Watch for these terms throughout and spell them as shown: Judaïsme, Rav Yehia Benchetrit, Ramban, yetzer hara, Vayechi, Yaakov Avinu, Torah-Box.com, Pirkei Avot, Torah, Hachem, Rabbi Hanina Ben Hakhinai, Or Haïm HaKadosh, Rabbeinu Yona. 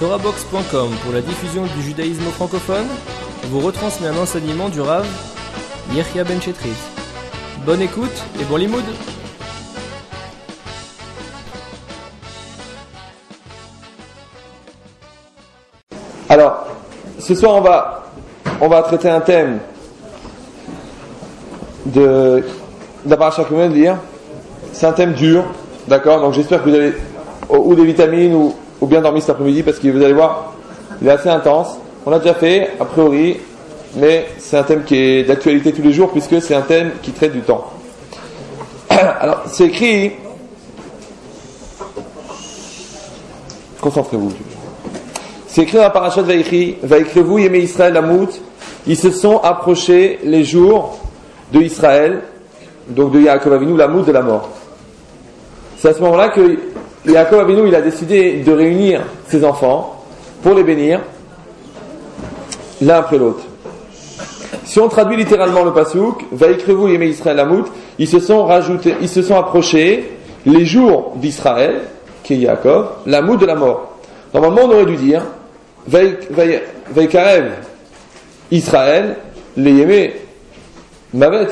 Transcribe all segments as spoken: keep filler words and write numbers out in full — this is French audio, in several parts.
Torah-Box point com pour la diffusion du judaïsme francophone vous retransmet un enseignement du Rav Yehia Benchetrit. Bonne écoute et bon limoud. Alors, ce soir on va, on va traiter un thème de la paracha que je viens de lire. C'est un thème dur, d'accord? Donc j'espère que vous avez ou des vitamines ou, ou bien dormi cet après-midi, parce que vous allez voir, il est assez intense. On l'a déjà fait, a priori, mais c'est un thème qui est d'actualité tous les jours, puisque c'est un thème qui traite du temps. Alors, c'est écrit... Concentrez-vous. C'est écrit dans la paracha de Vayechi, Vayekrevou Yemei Israël Amut, ils se sont approchés les jours de Israël, donc de Yaakov Avinu, l'Amut de la mort. C'est à ce moment-là que Yaakov Avinu, il a décidé de réunir ses enfants pour les bénir, l'un après l'autre. Si on traduit littéralement le passouk, Vayekrevou Yemei Israël Amut, ils se sont rajoutés, ils se sont approchés les jours d'Israël, qui est Yaakov, l'Amut de la mort. Normalement, on aurait dû dire Veikarev Israël, les Yémé, Mavet.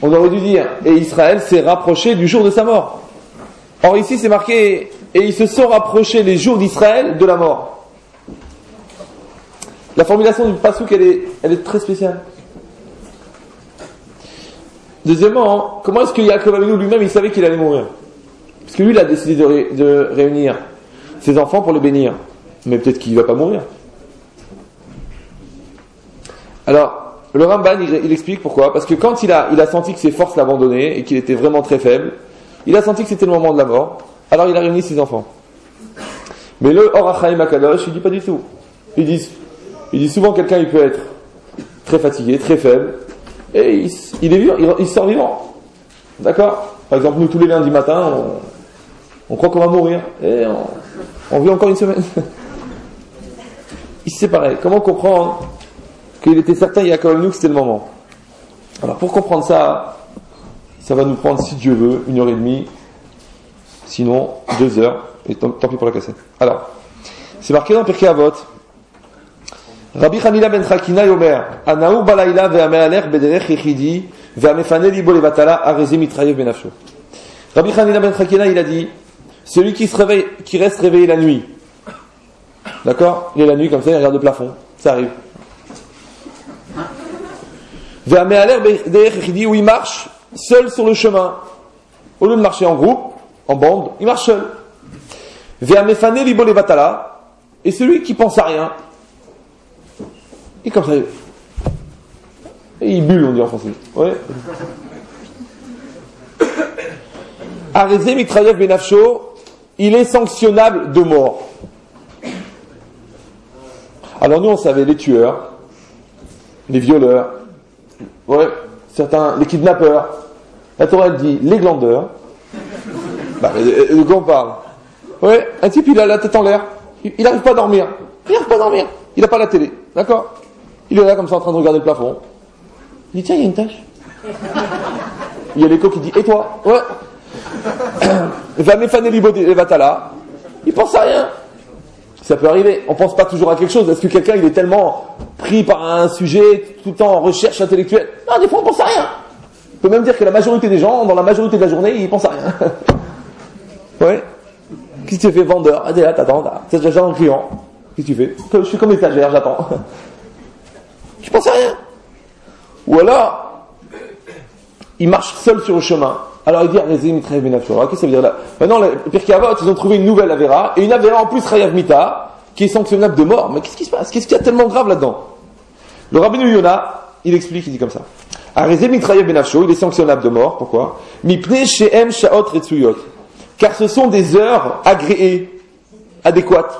On aurait dû dire et Israël s'est rapproché du jour de sa mort. Or, ici, c'est marqué et ils se sont rapprochés les jours d'Israël de la mort. La formulation du passouk, elle est, elle est très spéciale. Deuxièmement, comment est-ce que Yaakov Avinu lui-même, il savait qu'il allait mourir? Parce que lui, il a décidé de, ré, de réunir ses enfants pour les bénir. Mais peut-être qu'il ne va pas mourir. Alors, le Ramban, il, il explique pourquoi. Parce que quand il a, il a senti que ses forces l'abandonnaient et qu'il était vraiment très faible, il a senti que c'était le moment de la mort, alors il a réuni ses enfants. Mais le Or Haïm HaKadosh, il ne dit pas du tout. Il dit, il dit souvent quelqu'un, il peut être très fatigué, très faible, et il, il est vivant, il, il sort vivant. D'accord? Par exemple, nous, tous les lundis matin, on, on croit qu'on va mourir, et on... on vit encore une semaine. Ici c'est pareil. Comment comprendre qu'il était certain, il y a quand même nous, que c'était le moment? Alors pour comprendre ça, ça va nous prendre, si Dieu veut, une heure et demie, sinon deux heures, et tant, tant pis pour la cassette. Alors, c'est marqué dans Pirkei Avot. Rabbi Hanina Ben Hakhinai Omer, Anaou Balaïla ve'ame'aler bederech yechidi ve'amefane libo levatala arezim mitrayev benafsho. Rabbi Hanina Ben Hakhinai, il a dit: celui qui se réveille, qui reste réveillé la nuit, d'accord, il est la nuit comme ça, il regarde le plafond, ça arrive. Où il marche seul sur le chemin, au lieu de marcher en groupe, en bande, il marche seul. Et celui qui pense à rien, il est comme ça, et il bulle, on dit en français. Ouais. Arezé Mitrayev Benafsho. Il est sanctionnable de mort. Alors nous, on savait les tueurs, les violeurs, ouais, certains, les kidnappeurs. La Torah dit les glandeurs. Bah, de quoi on parle? Ouais, un type, il a la tête en l'air. Il n'arrive pas à dormir. Il n'arrive pas à dormir. Il n'a pas la télé. D'accord? Il est là comme ça en train de regarder le plafond. Il dit, tiens, il y a une tache. Il y a l'écho qui dit, et toi? Ouais. Il pense à rien. Ça peut arriver. On pense pas toujours à quelque chose. Est-ce que quelqu'un il est tellement pris par un sujet, tout le temps en recherche intellectuelle? Non, des fois on pense à rien. On peut même dire que la majorité des gens, dans la majorité de la journée, ils pensent à rien. Ouais. Qu'est-ce que tu fais, vendeur? Ah, t'es là, t'attends. T'as déjà un client. Qu'est-ce que tu fais? Je suis comme étagère, j'attends. Je pense à rien. Ou alors, il marche seul sur le chemin. Alors il dit Rezim Mitrayev Benafsho. Qu'est-ce que ça veut dire là? Maintenant, les Pirkei Avot, ils ont trouvé une nouvelle Avera, et une Avera en plus Chayav Mita, qui est sanctionnable de mort. Mais qu'est-ce qui se passe? Qu'est-ce qu'il y a tellement grave là-dedans? Le Rabbeinu Yona, il explique, il dit comme ça. Rezim Mitrayev Benafsho, il est sanctionnable de mort. Pourquoi? Mipnei Shehem Shaot Retsuyot. Car ce sont des heures agréées, adéquates.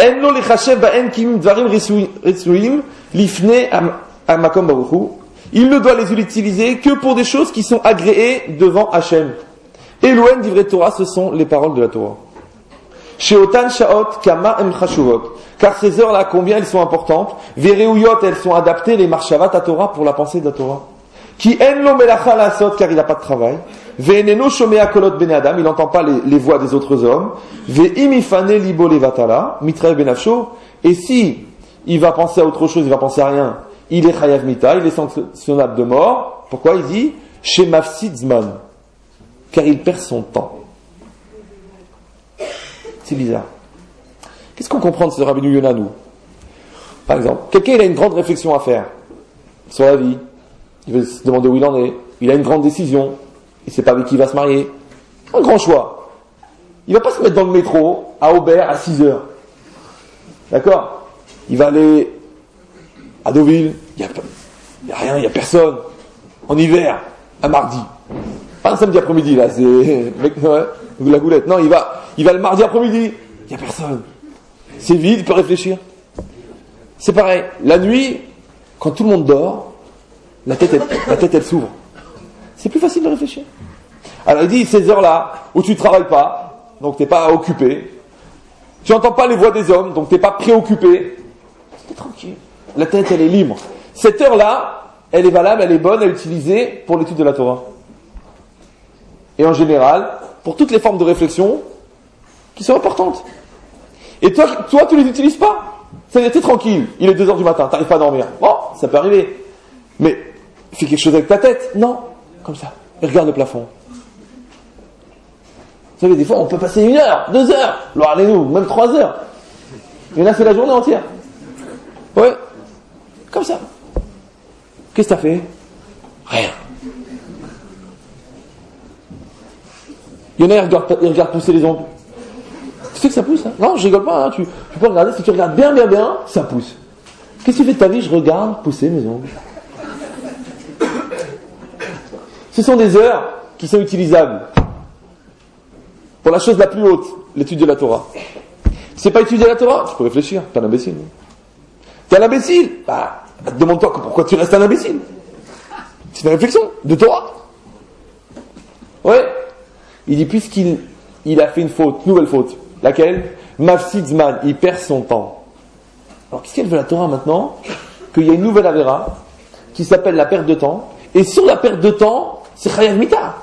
En lo lechashev ba'en kim dvarim retsuyim lifnei hamakom baruch hu. Il ne doit les utiliser que pour des choses qui sont agréées devant Hachem. Et l'Ouen d'Ivre Torah, ce sont les paroles de la Torah. Sheotan Shaot Kama Em Chashuvot. Car ces heures-là, combien elles sont importantes? Vereuyot, elles sont adaptées les Marshavat à Torah pour la pensée de la Torah. qui en lo melacha laasot, car il n'a pas de travail, ve'eneno shomea kolot bnei adam, il n'entend pas les, les voix des autres hommes, ve'im ifane libo levatala, mitraev benafsho, et si il va penser à autre chose, il va penser à rien, il est chayav mita, il est sanctionnable de mort. Pourquoi il dit shemafsid zman, car il perd son temps. C'est bizarre. Qu'est-ce qu'on comprend de ce Rabbi Yonah, nous? Par exemple, quelqu'un il a une grande réflexion à faire sur la vie. Il veut se demander où il en est. Il a une grande décision. Il ne sait pas avec qui il va se marier. Un grand choix. Il ne va pas se mettre dans le métro à Aubert à six heures. D'accord? Il va aller à Deauville. Il n'y a, a rien, il n'y a personne. En hiver, un mardi. Pas un samedi après-midi, là. C'est ouais, de la goulette. Non, il va, il va le mardi après-midi. Il n'y a personne. C'est vide, il peut réfléchir. C'est pareil. La nuit, quand tout le monde dort, la tête, elle, la tête, elle s'ouvre. C'est plus facile de réfléchir. Alors il dit, ces heures-là, où tu ne travailles pas, donc tu n'es pas occupé, tu n'entends pas les voix des hommes, donc tu n'es pas préoccupé, tu es tranquille. La tête, elle est libre. Cette heure-là, elle est valable, elle est bonne à utiliser pour l'étude de la Torah. Et en général, pour toutes les formes de réflexion qui sont importantes. Et toi, toi tu ne les utilises pas. C'est-à-dire, t'es tranquille, il est deux heures du matin, t'arrives pas à dormir. Bon, ça peut arriver. Mais, fais quelque chose avec ta tête. Non, comme ça. Et regarde le plafond. Vous savez, des fois, on peut passer une heure, deux heures, alors allez-nous, même trois heures. Et là, c'est la journée entière. Ouais. Comme ça. Qu'est-ce que t'as fait? Rien. Il y en a, ils regardent, ils regardent pousser les ongles. Tu sais que ça pousse, hein? Non, je rigole pas, hein? tu, tu peux regarder, si tu regardes bien, bien, bien, ça pousse. Qu'est-ce que tu fais de ta vie? Je regarde pousser mes ongles. Ce sont des heures qui sont utilisables pour la chose la plus haute, l'étude de la Torah. Si c'est pas étudier la Torah, tu peux réfléchir, t'es un imbécile. T'es un imbécile? Bah, demande-toi pourquoi tu restes un imbécile. C'est une réflexion de Torah. Ouais. Il dit, puisqu'il il a fait une faute, nouvelle faute. Laquelle? Mafsidzman, il perd son temps. Alors qu'est-ce qu'elle veut la Torah maintenant? Qu'il y a une nouvelle avéra qui s'appelle la perte de temps. Et sur la perte de temps, c'est chayav mita.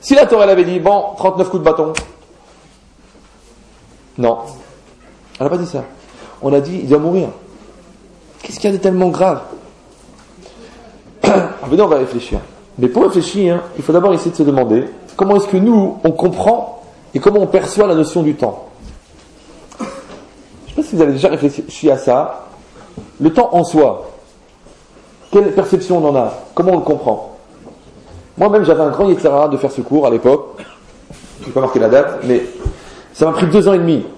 Si la Torah elle avait dit, bon, trente-neuf coups de bâton. Non. Elle n'a pas dit ça. On a dit, il doit mourir. Qu'est-ce qu'il y a de tellement grave? Ah ben non, on va réfléchir. Mais pour réfléchir, hein, il faut d'abord essayer de se demander comment est-ce que nous, on comprend et comment on perçoit la notion du temps. Je ne sais pas si vous avez déjà réfléchi à ça. Le temps en soi, quelle perception on en a? Comment on le comprend? Moi-même, j'avais un grand yetzer hara de faire ce cours à l'époque. Je n'ai pas marqué la date, mais ça m'a pris deux ans et demi.